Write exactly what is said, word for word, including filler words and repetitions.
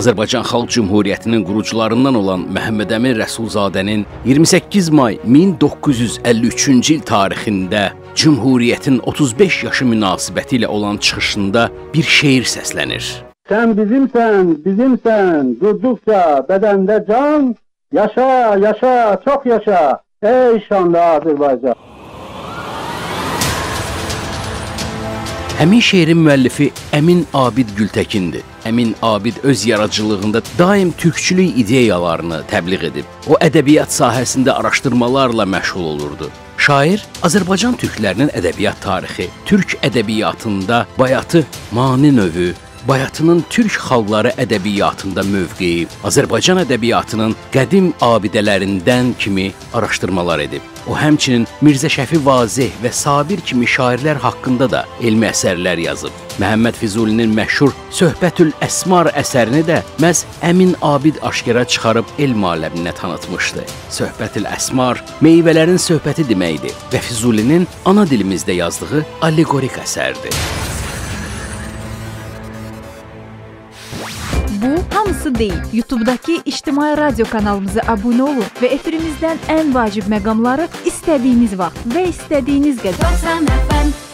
Azərbaycan Xalq Cümhuriyyətinin qurucularından olan Məhəmməd Emin Rəsulzadənin iyirmi səkkiz may min doqquz yüz əlli üçüncü il tarixində Cümhuriyyətin otuz beş yaşı münasibəti ilə olan çıxışında bir şeir səslənir. Sən bizimsən, bizimsən, durduqca bədəndə can, yaşa, yaşa, çox yaşa, ey şanlı Azərbaycan. Həmin şeirin müəllifi Əmin Abid Gültəkindir. Əmin Abid öz yaradıcılığında daim türkçülük ideyalarını təbliğ edib. O, ədəbiyyat sahəsində araşdırmalarla məşğul olurdu. Şair Azərbaycan türklərinin ədəbiyyat tarixi, türk ədəbiyyatında bayatı mani növü, bayatının türk xalqları ədəbiyyatında mövqeyi, Azərbaycan ədəbiyyatının qədim abidələrindən kimi araşdırmalar edib. O, həmçinin Mirzə Şəfi Vazih və Sabir kimi şairlər haqqında da elmi əsərlər yazıb. Məhəmməd Füzulinin məşhur Söhbətül Əsmar əsərini də məhz Əmin Abid aşkara çıxarıb elm aləminə tanıtmışdı. Söhbətül Əsmar meyvələrin söhbəti deməkdir və Füzulinin ana dilimizdə yazdığı allegorik əsərdir. Bu hamısı değil. YouTube'daki İctimai Radio kanalımıza abone olun ve efirimizden en vacib məqamları istediğiniz vaxt ve istediğiniz qədər.